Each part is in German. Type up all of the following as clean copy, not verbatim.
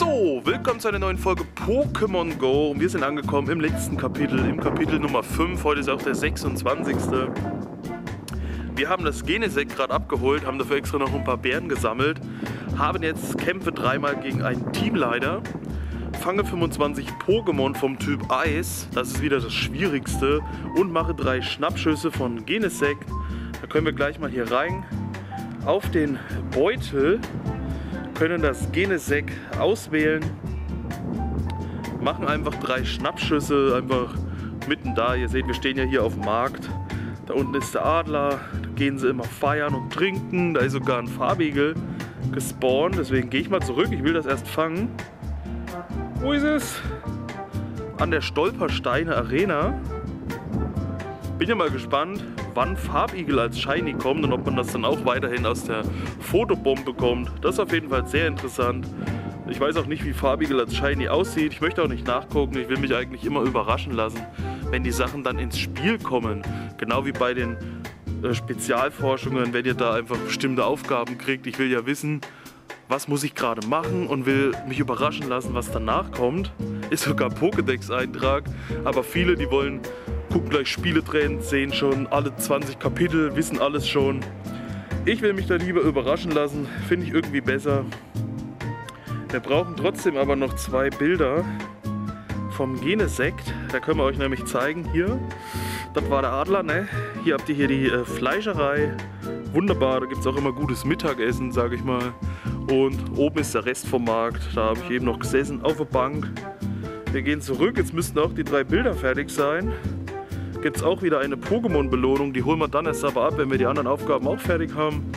So, willkommen zu einer neuen Folge Pokémon GO. Wir sind angekommen im letzten Kapitel, im Kapitel Nummer 5. Heute ist auch der 26. Wir haben das Genesect gerade abgeholt, haben dafür extra noch ein paar Bären gesammelt, haben jetzt Kämpfe dreimal gegen einen Teamleiter, fange 25 Pokémon vom Typ Eis, das ist wieder das Schwierigste, und mache 3 Schnappschüsse von Genesect. Da können wir gleich mal hier rein auf den Beutel, können das Genesect auswählen, machen einfach 3 Schnappschüsse, einfach mitten da. Ihr seht, wir stehen ja hier auf dem Markt, da unten ist der Adler, da gehen sie immer feiern und trinken, da ist sogar ein Farbigel gespawnt, deswegen gehe ich mal zurück, ich will das erst fangen. Wo ist es? An der Stolpersteine Arena. Bin ja mal gespannt, wann Farbigel als Shiny kommt und ob man das dann auch weiterhin aus der Fotobombe bekommt. Das ist auf jeden Fall sehr interessant. Ich weiß auch nicht, wie Farbigel als Shiny aussieht. Ich möchte auch nicht nachgucken. Ich will mich eigentlich immer überraschen lassen, wenn die Sachen dann ins Spiel kommen. Genau wie bei den Spezialforschungen, wenn ihr da einfach bestimmte Aufgaben kriegt. Ich will ja wissen, was muss ich gerade machen, und will mich überraschen lassen, was danach kommt. Ist sogar Pokédex-Eintrag, aber viele, die wollen, gucken gleich Spieletrends, sehen schon alle 20 Kapitel, wissen alles schon. Ich will mich da lieber überraschen lassen, finde ich irgendwie besser. Wir brauchen trotzdem aber noch 2 Bilder vom Genesect, da können wir euch nämlich zeigen, hier, das war der Adler, ne? Hier habt ihr hier die Fleischerei, wunderbar, da gibt es auch immer gutes Mittagessen, sage ich mal. Und oben ist der Rest vom Markt, da habe ich eben noch gesessen, auf der Bank. Wir gehen zurück, jetzt müssten auch die 3 Bilder fertig sein. Gibt es auch wieder eine Pokémon-Belohnung, die holen wir dann erst aber ab, wenn wir die anderen Aufgaben auch fertig haben.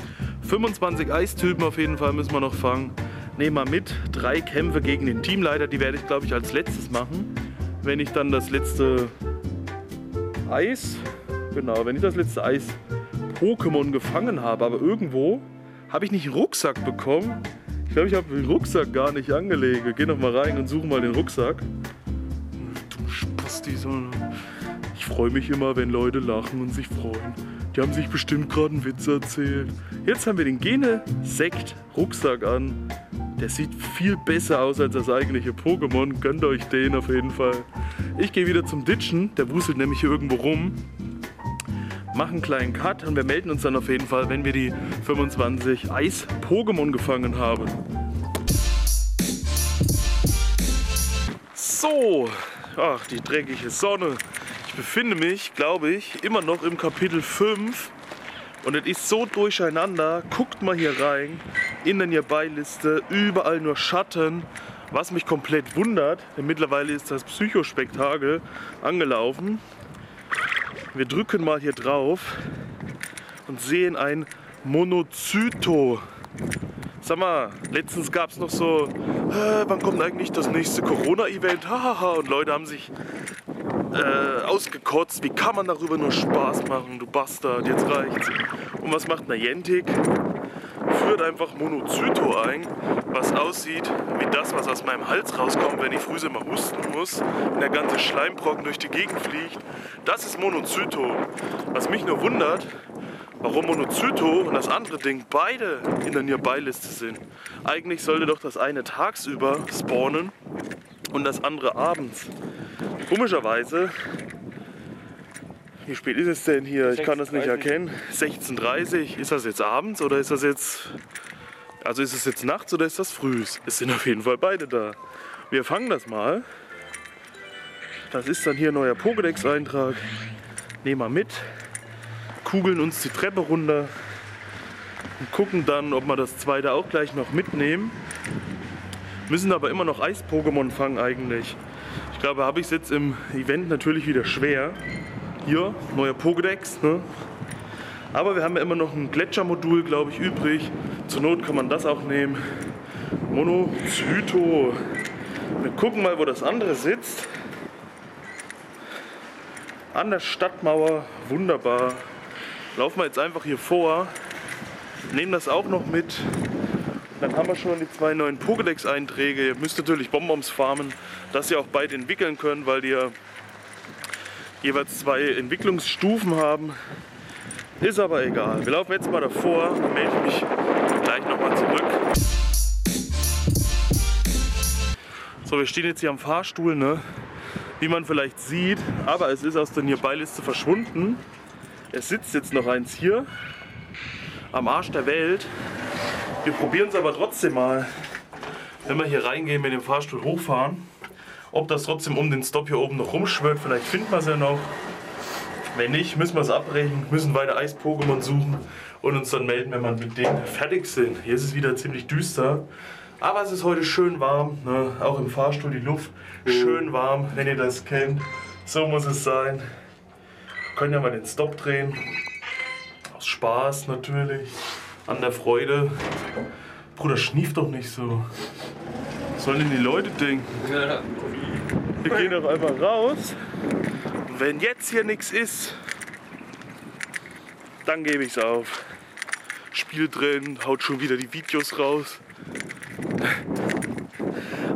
25 Eistypen auf jeden Fall müssen wir noch fangen. Nehmen wir mit, 3 Kämpfe gegen den Teamleiter, die werde ich glaube ich als letztes machen. Wenn ich dann das letzte Eis, genau, wenn ich das letzte Eis-Pokémon gefangen habe, aber irgendwo... Habe ich nicht einen Rucksack bekommen? Ich glaube, ich habe den Rucksack gar nicht angelegt. Geh noch mal rein und suche mal den Rucksack. Du Spasti, ich freue mich immer, wenn Leute lachen und sich freuen. Die haben sich bestimmt gerade einen Witz erzählt. Jetzt haben wir den Genesect-Rucksack an. Der sieht viel besser aus als das eigentliche Pokémon. Gönnt euch den auf jeden Fall. Ich gehe wieder zum Ditchen. Der wuselt nämlich hier irgendwo rum. Machen einen kleinen Cut und wir melden uns dann auf jeden Fall, wenn wir die 25 Eis-Pokémon gefangen haben. So, ach, die dreckige Sonne. Ich befinde mich, glaube ich, immer noch im Kapitel 5 und es ist so durcheinander. Guckt mal hier rein in der Nearby-Liste, überall nur Schatten, was mich komplett wundert, denn mittlerweile ist das Psychospektakel angelaufen. Wir drücken mal hier drauf und sehen ein Monozyto. Sag mal, letztens gab es noch so, wann kommt eigentlich das nächste Corona-Event? Hahaha, und Leute haben sich ausgekotzt. Wie kann man darüber nur Spaß machen, du Bastard, jetzt reicht's. Und was macht eine Jentik? Führt einfach Monozyto ein, was aussieht wie das, was aus meinem Hals rauskommt, wenn ich früh immer husten muss, wenn der ganze Schleimbrocken durch die Gegend fliegt. Das ist Monozyto. Was mich nur wundert, warum Monozyto und das andere Ding beide in der Nearby-Liste sind. Eigentlich sollte doch das eine tagsüber spawnen und das andere abends. Komischerweise... Wie spät ist es denn hier? Ich kann das nicht erkennen. 16:30. Ist das jetzt abends oder ist das jetzt... Also ist es jetzt nachts oder ist das früh? Es sind auf jeden Fall beide da. Wir fangen das mal. Das ist dann hier ein neuer Pokédex-Eintrag. Nehmen wir mit. Kugeln uns die Treppe runter. Und gucken dann, ob wir das zweite auch gleich noch mitnehmen. Müssen aber immer noch Eis-Pokémon fangen eigentlich. Ich glaube, habe ich es jetzt im Event natürlich wieder schwer. Hier, neuer Pokédex, ne? Aber wir haben ja immer noch ein Gletschermodul, glaube ich, übrig. Zur Not kann man das auch nehmen. Monozyto. Wir gucken mal, wo das andere sitzt. An der Stadtmauer, wunderbar. Laufen wir jetzt einfach hier vor, nehmen das auch noch mit. Dann haben wir schon die 2 neuen Pokédex-Einträge. Ihr müsst natürlich Bonbons farmen, dass ihr auch beide entwickeln könnt, weil die ja jeweils 2 Entwicklungsstufen haben, ist aber egal. Wir laufen jetzt mal davor, dann melde ich mich gleich nochmal zurück. So, wir stehen jetzt hier am Fahrstuhl, ne? Wie man vielleicht sieht, aber es ist aus der Nearby-Liste verschwunden. Es sitzt jetzt noch eins hier, am Arsch der Welt. Wir probieren es aber trotzdem mal, wenn wir hier reingehen, mit dem Fahrstuhl hochfahren, ob das trotzdem um den Stop hier oben noch rumschwirrt. Vielleicht finden wir es ja noch. Wenn nicht, müssen wir es abbrechen, müssen weiter Eis-Pokémon suchen und uns dann melden, wenn wir mit denen fertig sind. Hier ist es wieder ziemlich düster. Aber es ist heute schön warm, ne? Auch im Fahrstuhl die Luft, schön warm, wenn ihr das kennt. So muss es sein. Wir können ja mal den Stop drehen. Aus Spaß natürlich, an der Freude. Bruder, schnieft doch nicht so. Was sollen denn die Leute denken? Wir gehen doch einfach raus. Und wenn jetzt hier nichts ist, dann gebe ich es auf. Spiel drin, haut schon wieder die Videos raus.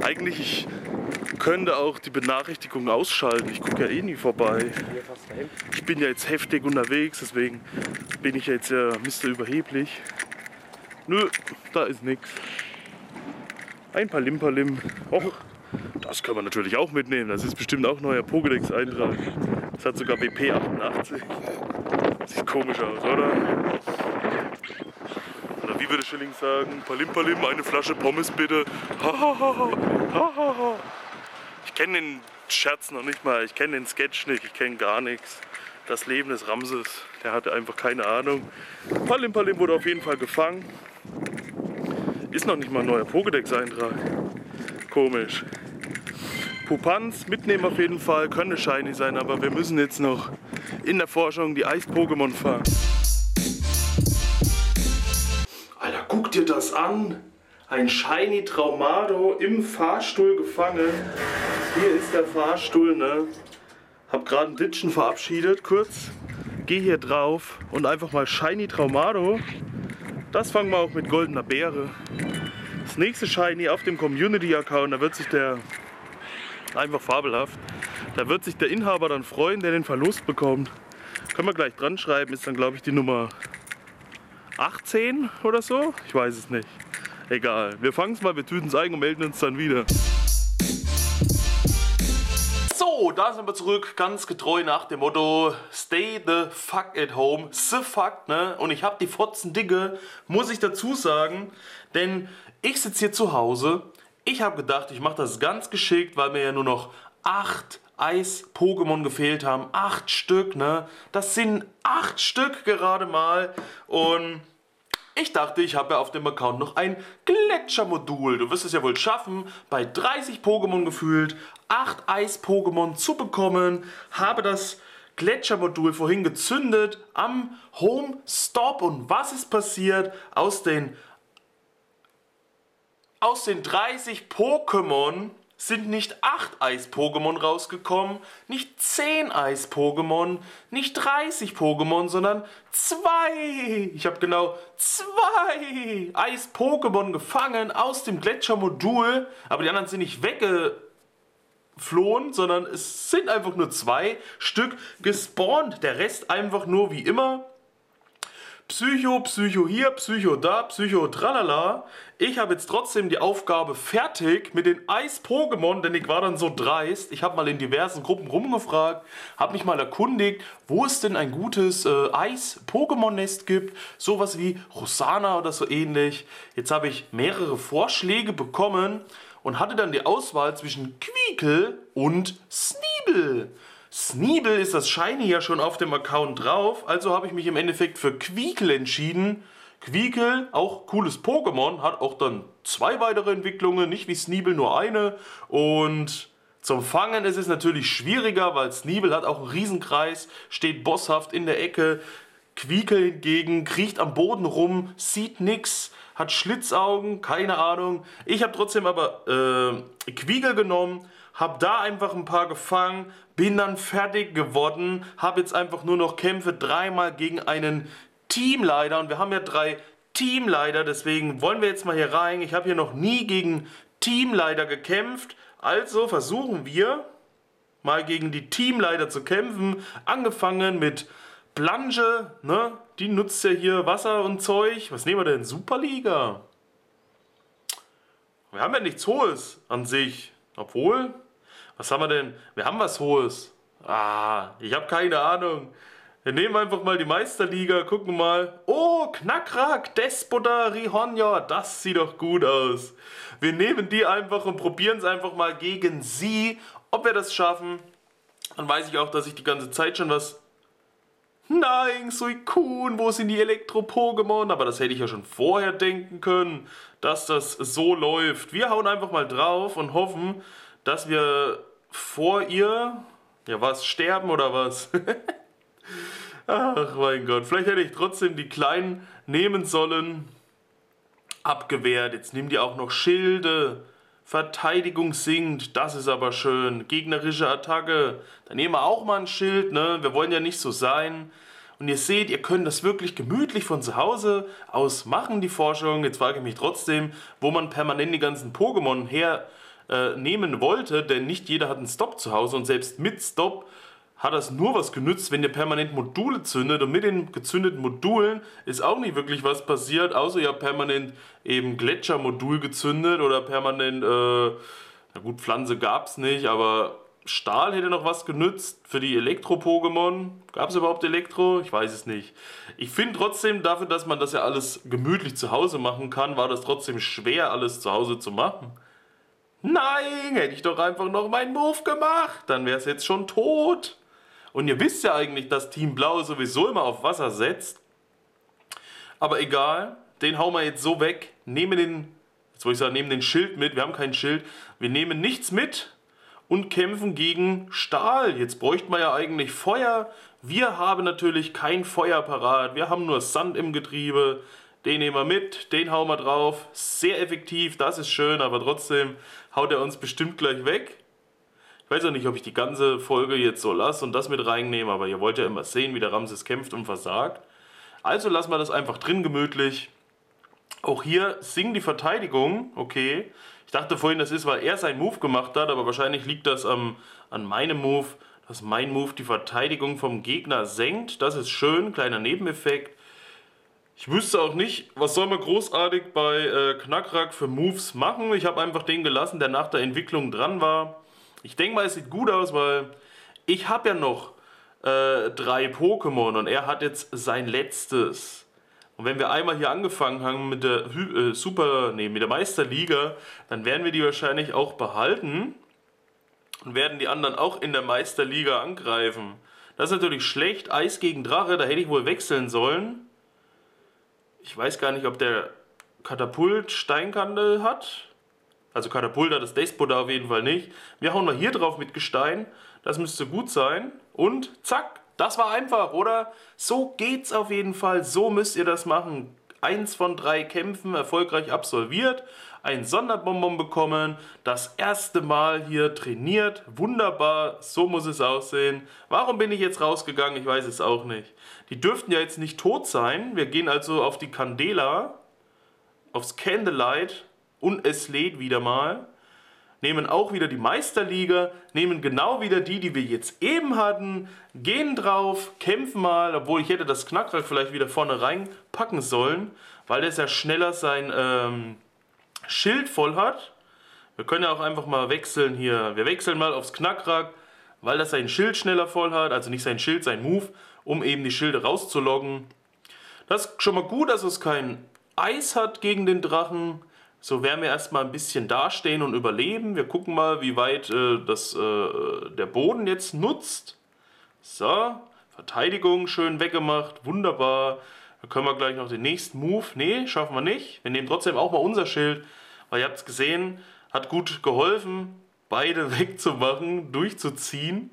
Eigentlich, ich könnte auch die Benachrichtigungen ausschalten. Ich gucke ja eh nie vorbei. Ich bin ja jetzt heftig unterwegs, deswegen bin ich jetzt ja Mr. Überheblich. Nö, da ist nichts. Ein Palimpalim. Och, das können wir natürlich auch mitnehmen. Das ist bestimmt auch neuer Pokédex-Eintrag. Das hat sogar BP 88. Sieht komisch aus, oder? Wie würde Schilling sagen? Palim Palim, eine Flasche Pommes bitte. Ha, ha, ha, ha, ha, ha. Ich kenne den Scherz noch nicht mal, ich kenne den Sketch nicht, ich kenne gar nichts. Das Leben des Ramses, der hatte einfach keine Ahnung. Palim Palim wurde auf jeden Fall gefangen. Ist noch nicht mal ein neuer Pokédex-Eintrag. Komisch. Pupanz mitnehmen auf jeden Fall, könnte shiny sein, aber wir müssen jetzt noch in der Forschung die Eis-Pokémon fangen. Guck dir das an, ein shiny Traumado im Fahrstuhl gefangen. Hier ist der Fahrstuhl, ne? Hab gerade ein Ditchen verabschiedet, kurz. Geh hier drauf und einfach mal shiny Traumado. Das fangen wir auch mit goldener Beere. Das nächste shiny auf dem Community-Account, da wird sich der, einfach fabelhaft, da wird sich der Inhaber dann freuen, der den Verlust bekommt. Können wir gleich dran schreiben, ist dann glaube ich die Nummer 18 oder so? Ich weiß es nicht. Egal. Wir fangen es mal, wir tüten es ein und melden uns dann wieder. So, da sind wir zurück, ganz getreu nach dem Motto Stay the fuck at home, the fuck, ne? Und ich habe die Fotzen dicke, muss ich dazu sagen, denn ich sitze hier zu Hause. Ich habe gedacht, ich mache das ganz geschickt, weil mir ja nur noch 8 Eis-Pokémon gefehlt haben. 8 Stück, ne? Das sind 8 Stück gerade mal. Und ich dachte, ich habe ja auf dem Account noch ein Gletschermodul. Du wirst es ja wohl schaffen, bei 30 Pokémon gefühlt 8 Eis-Pokémon zu bekommen. Habe das Gletschermodul vorhin gezündet am Home-Stop. Und was ist passiert? Aus den 30 Pokémon sind nicht 8 Eis-Pokémon rausgekommen, nicht 10 Eis-Pokémon, nicht 30 Pokémon, sondern 2. Ich habe genau 2 Eis-Pokémon gefangen aus dem Gletschermodul, aber die anderen sind nicht weggeflohen, sondern es sind einfach nur 2 Stück gespawnt. Der Rest einfach nur wie immer. Psycho, Psycho hier, Psycho da, Psycho tralala. Ich habe jetzt trotzdem die Aufgabe fertig mit den Eis-Pokémon, denn ich war dann so dreist. Ich habe mal in diversen Gruppen rumgefragt, habe mich mal erkundigt, wo es denn ein gutes Eis-Pokémon-Nest gibt. Sowas wie Rosanna oder so ähnlich. Jetzt habe ich mehrere Vorschläge bekommen und hatte dann die Auswahl zwischen Quiekel und Sniebel. Sniebel ist das shiny ja schon auf dem Account drauf, also habe ich mich im Endeffekt für Quiekel entschieden. Quiekel, auch cooles Pokémon, hat auch dann 2 weitere Entwicklungen, nicht wie Sniebel nur eine. Und zum Fangen ist es natürlich schwieriger, weil Sniebel hat auch einen Riesenkreis, steht bosshaft in der Ecke. Quiekel hingegen kriecht am Boden rum, sieht nix, hat Schlitzaugen, keine Ahnung. Ich habe trotzdem aber Quiekel genommen. Hab da einfach ein paar gefangen, bin dann fertig geworden, hab jetzt einfach nur noch Kämpfe 3-mal gegen einen Teamleiter und wir haben ja 3 Teamleiter, deswegen wollen wir jetzt mal hier rein. Ich habe hier noch nie gegen Teamleiter gekämpft, also versuchen wir mal gegen die Teamleiter zu kämpfen. Angefangen mit Blanche, ne? Die nutzt ja hier Wasser und Zeug. Was nehmen wir denn? Superliga? Wir haben ja nichts Hohes an sich. Obwohl, was haben wir denn? Wir haben was Hohes. Ah, ich habe keine Ahnung. Wir nehmen einfach mal die Meisterliga, gucken mal. Oh, Knackrack, Despotar, Rihonja, das sieht doch gut aus. Wir nehmen die einfach und probieren es einfach mal gegen sie. Ob wir das schaffen, dann weiß ich auch, dass ich die ganze Zeit schon was... Nein, Suikun, wo sind die Elektro-Pokémon? Aber das hätte ich ja schon vorher denken können, dass das so läuft. Wir hauen einfach mal drauf und hoffen, dass wir vor ihr... Ja, was? Sterben oder was? Ach mein Gott, vielleicht hätte ich trotzdem die Kleinen nehmen sollen. Abgewehrt, jetzt nehmen die auch noch Schilde. Verteidigung sinkt, das ist aber schön. Gegnerische Attacke, dann nehmen wir auch mal ein Schild, ne? Wir wollen ja nicht so sein. Und ihr seht, ihr könnt das wirklich gemütlich von zu Hause aus machen, die Forschung. Jetzt frage ich mich trotzdem, wo man permanent die ganzen Pokémon hernehmen wollte, denn nicht jeder hat einen Stop zu Hause und selbst mit Stop hat das nur was genützt, wenn ihr permanent Module zündet, und mit den gezündeten Modulen ist auch nicht wirklich was passiert, außer ihr habt permanent eben Gletschermodul gezündet oder permanent, na gut, Pflanze gab es nicht, aber Stahl hätte noch was genützt für die Elektro-Pokémon. Gab es überhaupt Elektro? Ich weiß es nicht. Ich finde trotzdem, dafür, dass man das ja alles gemütlich zu Hause machen kann, war das trotzdem schwer, alles zu Hause zu machen. Nein, hätte ich doch einfach noch meinen Move gemacht, dann wäre es jetzt schon tot. Und ihr wisst ja eigentlich, dass Team Blau sowieso immer auf Wasser setzt. Aber egal, den hauen wir jetzt so weg. Nehmen den, jetzt wollte ich sagen, nehmen den Schild mit. Wir haben kein Schild. Wir nehmen nichts mit und kämpfen gegen Stahl. Jetzt bräuchten wir ja eigentlich Feuer. Wir haben natürlich kein Feuer parat. Wir haben nur Sand im Getriebe. Den nehmen wir mit, den hauen wir drauf. Sehr effektiv, das ist schön, aber trotzdem haut er uns bestimmt gleich weg. Ich weiß auch nicht, ob ich die ganze Folge jetzt so lasse und das mit reinnehme, aber ihr wollt ja immer sehen, wie der Ramses kämpft und versagt. Also lassen wir das einfach drin gemütlich. Auch hier sinkt die Verteidigung, okay. Ich dachte vorhin, das ist, weil er seinen Move gemacht hat, aber wahrscheinlich liegt das an meinem Move, dass mein Move die Verteidigung vom Gegner senkt. Das ist schön, kleiner Nebeneffekt. Ich wüsste auch nicht, was soll man großartig bei Knackrack für Moves machen. Ich habe einfach den gelassen, der nach der Entwicklung dran war. Ich denke mal, es sieht gut aus, weil ich habe ja noch 3 Pokémon und er hat jetzt sein letztes. Und wenn wir einmal hier angefangen haben mit der mit der Meisterliga, dann werden wir die wahrscheinlich auch behalten und werden die anderen auch in der Meisterliga angreifen. Das ist natürlich schlecht. Eis gegen Drache, da hätte ich wohl wechseln sollen. Ich weiß gar nicht, ob der Katapult Steinkante hat. Also Katapult hat das Despotar auf jeden Fall nicht. Wir hauen mal hier drauf mit Gestein. Das müsste gut sein. Und zack, das war einfach, oder? So geht's auf jeden Fall. So müsst ihr das machen. 1 von 3 Kämpfen erfolgreich absolviert. Ein Sonderbonbon bekommen. Das erste Mal hier trainiert. Wunderbar, so muss es aussehen. Warum bin ich jetzt rausgegangen? Ich weiß es auch nicht. Die dürften ja jetzt nicht tot sein. Wir gehen also auf die Candela, aufs Candlelight und es lädt wieder mal. Nehmen auch wieder die Meisterliga, nehmen genau wieder die, die wir jetzt eben hatten, gehen drauf, kämpfen mal, obwohl ich hätte das Knackrack vielleicht wieder vorne reinpacken sollen, weil das ja schneller sein Schild voll hat. Wir können ja auch einfach mal wechseln hier. Wir wechseln mal aufs Knackrack, weil das sein Schild schneller voll hat, also nicht sein Schild, sein Move, um eben die Schilde rauszulocken. Das ist schon mal gut, dass es kein Eis hat gegen den Drachen. So werden wir erstmal ein bisschen dastehen und überleben. Wir gucken mal, wie weit der Boden jetzt nutzt. So, Verteidigung schön weggemacht, wunderbar. Dann können wir gleich noch den nächsten Move. Ne, schaffen wir nicht. Wir nehmen trotzdem auch mal unser Schild, weil ihr habt es gesehen, hat gut geholfen, beide wegzumachen, durchzuziehen.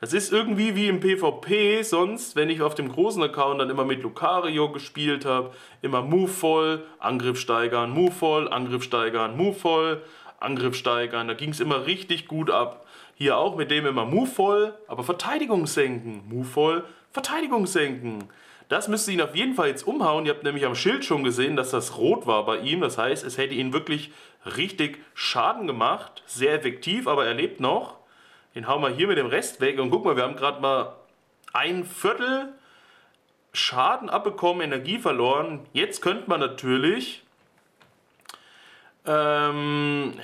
Das ist irgendwie wie im PvP, sonst, wenn ich auf dem großen Account dann immer mit Lucario gespielt habe, immer Move voll, Angriff steigern, Move voll, Angriff steigern, Move voll, Angriff steigern. Da ging es immer richtig gut ab. Hier auch mit dem immer Move voll, aber Verteidigung senken, Move voll, Verteidigung senken. Das müsste ihn auf jeden Fall jetzt umhauen. Ihr habt nämlich am Schild schon gesehen, dass das rot war bei ihm. Das heißt, es hätte ihn wirklich richtig Schaden gemacht. Sehr effektiv, aber er lebt noch. Den hauen wir hier mit dem Rest weg und guck mal, wir haben gerade mal 1/4 Schaden abbekommen, Energie verloren. Jetzt könnte man natürlich, ja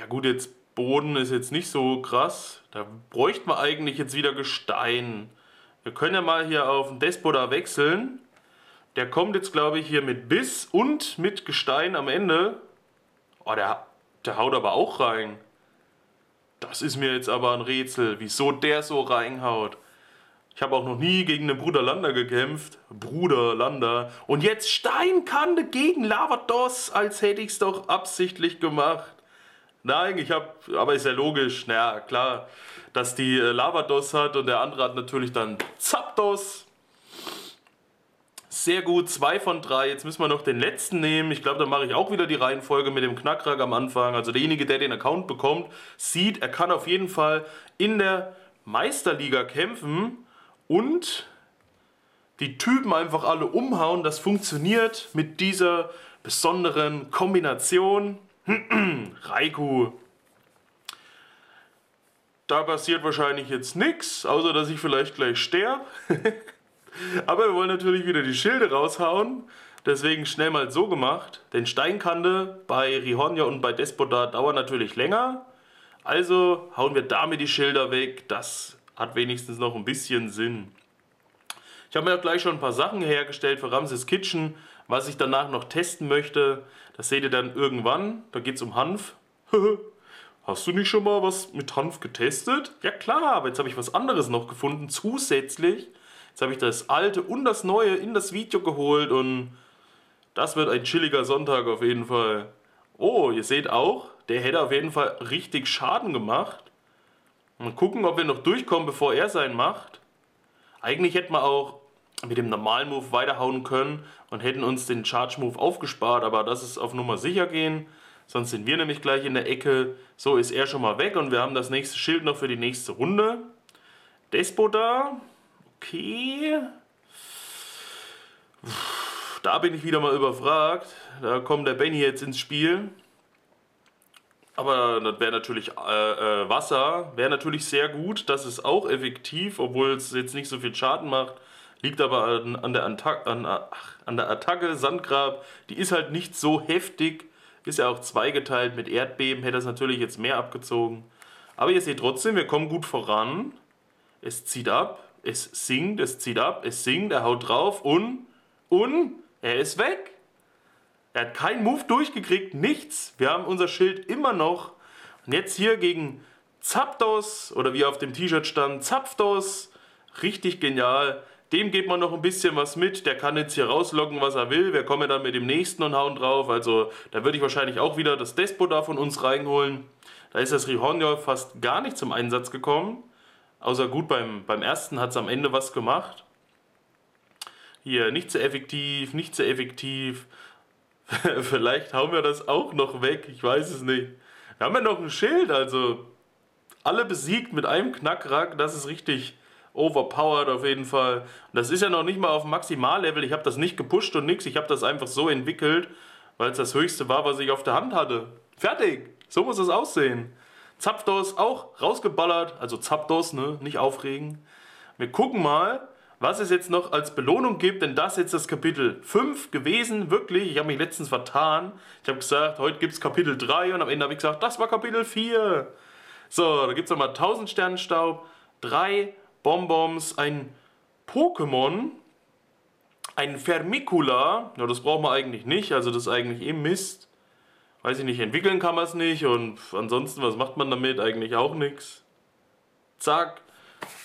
gut, jetzt Boden ist jetzt nicht so krass. Da bräuchten wir eigentlich jetzt wieder Gestein. Wir können ja mal hier auf den Despotar wechseln. Der kommt jetzt, glaube ich, hier mit Biss und mit Gestein am Ende. Oh, der haut aber auch rein. Das ist mir jetzt aber ein Rätsel, wieso der so reinhaut. Ich habe auch noch nie gegen den Bruder Landa gekämpft. Bruder Landa. Und jetzt Steinkante gegen Lavados, als hätte ich es doch absichtlich gemacht. Nein, aber ist ja logisch, naja, klar, dass die Lavados hat und der andere hat natürlich dann Zapdos. Sehr gut, 2 von 3. Jetzt müssen wir noch den letzten nehmen. Ich glaube, da mache ich auch wieder die Reihenfolge mit dem Knackrack am Anfang. Also derjenige, der den Account bekommt, sieht, er kann auf jeden Fall in der Meisterliga kämpfen und die Typen einfach alle umhauen. Das funktioniert mit dieser besonderen Kombination. Raikou. Da passiert wahrscheinlich jetzt nichts, außer dass ich vielleicht gleich sterbe. Aber wir wollen natürlich wieder die Schilde raushauen, deswegen schnell mal so gemacht. Denn Steinkante bei Rihonja und bei Despotar dauert natürlich länger. Also hauen wir damit die Schilder weg, das hat wenigstens noch ein bisschen Sinn. Ich habe mir auch gleich schon ein paar Sachen hergestellt für Ramses Kitchen, was ich danach noch testen möchte. Das seht ihr dann irgendwann, da geht es um Hanf. Hast du nicht schon mal was mit Hanf getestet? Ja klar, aber jetzt habe ich was anderes noch gefunden, zusätzlich. Jetzt habe ich das Alte und das Neue in das Video geholt und das wird ein chilliger Sonntag auf jeden Fall. Oh, ihr seht auch, der hätte auf jeden Fall richtig Schaden gemacht. Mal gucken, ob wir noch durchkommen, bevor er seinen macht. Eigentlich hätten wir auch mit dem normalen Move weiterhauen können und hätten uns den Charge Move aufgespart, aber das ist auf Nummer sicher gehen. Sonst sind wir nämlich gleich in der Ecke. So ist er schon mal weg und wir haben das nächste Schild noch für die nächste Runde. Despotar. Okay, da bin ich wieder mal überfragt, da kommt der Benny jetzt ins Spiel, aber das wäre natürlich Wasser, wäre natürlich sehr gut, das ist auch effektiv, obwohl es jetzt nicht so viel Schaden macht, liegt aber an der Attacke Sandgrab, die ist halt nicht so heftig, ist ja auch zweigeteilt mit Erdbeben, hätte das natürlich jetzt mehr abgezogen, aber ihr seht trotzdem, wir kommen gut voran, es zieht ab. Es singt, es zieht ab, es singt, er haut drauf und er ist weg. Er hat keinen Move durchgekriegt, nichts. Wir haben unser Schild immer noch. Und jetzt hier gegen Zapdos, oder wie auf dem T-Shirt stand, Zapdos. Richtig genial. Dem geht man noch ein bisschen was mit. Der kann jetzt hier rauslocken, was er will. Wir kommen dann mit dem nächsten und hauen drauf. Also da würde ich wahrscheinlich auch wieder das Despotar von uns reinholen. Da ist das Rihonja fast gar nicht zum Einsatz gekommen. Außer gut, beim ersten hat es am Ende was gemacht. Hier, nicht so effektiv, nicht so effektiv. Vielleicht hauen wir das auch noch weg, ich weiß es nicht. Wir haben ja noch ein Schild, also alle besiegt mit einem Knackrack. Das ist richtig overpowered auf jeden Fall. Und das ist ja noch nicht mal auf Maximallevel. Ich habe das nicht gepusht und nix. Ich habe das einfach so entwickelt, weil es das Höchste war, was ich auf der Hand hatte. Fertig, so muss das aussehen. Zapdos auch rausgeballert, also Zapdos, ne, nicht aufregen. Wir gucken mal, was es jetzt noch als Belohnung gibt, denn das ist jetzt das Kapitel 5 gewesen, wirklich. Ich habe mich letztens vertan. Ich habe gesagt, heute gibt es Kapitel 3 und am Ende habe ich gesagt, das war Kapitel 4. So, da gibt es nochmal 1000 Sternenstaub, 3 Bonbons, ein Pokémon, ein Vermicula. Ja, das brauchen wir eigentlich nicht, also das ist eigentlich eh Mist. Weiß ich nicht, entwickeln kann man es nicht und ansonsten, was macht man damit? Eigentlich auch nichts. Zack,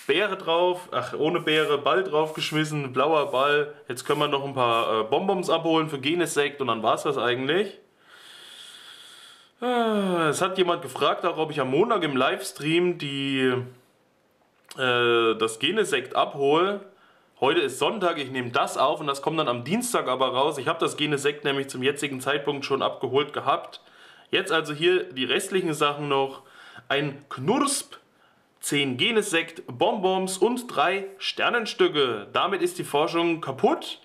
Beere drauf, ach, ohne Beere, Ball draufgeschmissen, blauer Ball. Jetzt können wir noch ein paar Bonbons abholen für Genesect und dann war es das eigentlich. Es hat jemand gefragt, auch ob ich am Montag im Livestream das Genesect abhole. Heute ist Sonntag, ich nehme das auf und das kommt dann am Dienstag aber raus. Ich habe das Genesect nämlich zum jetzigen Zeitpunkt schon abgeholt gehabt. Jetzt also hier die restlichen Sachen noch. Ein Knursp, 10 Genesect, Bonbons und 3 Sternenstücke. Damit ist die Forschung kaputt.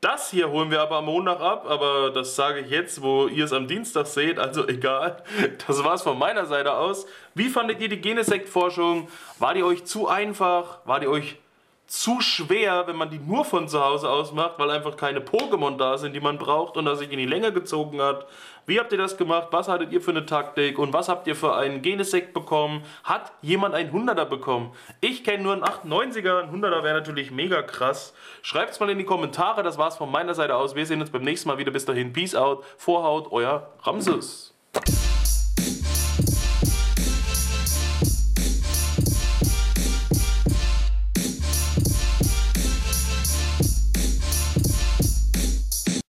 Das hier holen wir aber am Montag ab, aber das sage ich jetzt, wo ihr es am Dienstag seht, also egal. Das war's von meiner Seite aus. Wie fandet ihr die Genesect-Forschung? War die euch zu einfach? War die euch zu schwer, wenn man die nur von zu Hause aus macht, weil einfach keine Pokémon da sind, die man braucht und das sich in die Länge gezogen hat. Wie habt ihr das gemacht? Was hattet ihr für eine Taktik? Und was habt ihr für einen Genesect bekommen? Hat jemand einen 100er bekommen? Ich kenne nur einen 98er. Ein 100er wäre natürlich mega krass. Schreibt es mal in die Kommentare. Das war's von meiner Seite aus. Wir sehen uns beim nächsten Mal wieder. Bis dahin. Peace out. Vorhaut, euer Ramses.